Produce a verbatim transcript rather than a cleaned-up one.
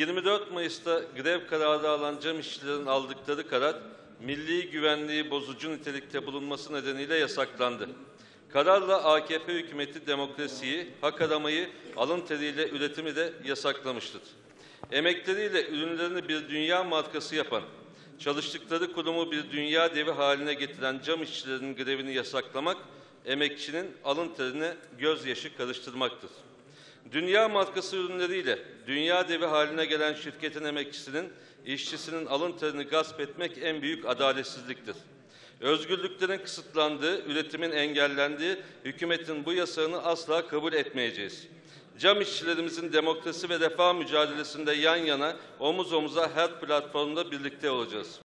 yirmi dört Mayıs'ta grev kararı alan cam işçilerin aldıkları karar, milli güvenliği bozucu nitelikte bulunması nedeniyle yasaklandı. Kararla A K P hükümeti demokrasiyi, hak aramayı, alın teriyle üretimi de yasaklamıştır. Emekleriyle ürünlerini bir dünya markası yapan, çalıştıkları kurumu bir dünya devi haline getiren cam işçilerin grevini yasaklamak, emekçinin alın terine gözyaşı karıştırmaktır. Dünya markası ürünleriyle dünya devi haline gelen şirketin emekçisinin, işçisinin alın terini gasp etmek en büyük adaletsizliktir. Özgürlüklerin kısıtlandığı, üretimin engellendiği hükümetin bu yasağını asla kabul etmeyeceğiz. Cam işçilerimizin demokrasi ve refah mücadelesinde yan yana, omuz omuza her platformda birlikte olacağız.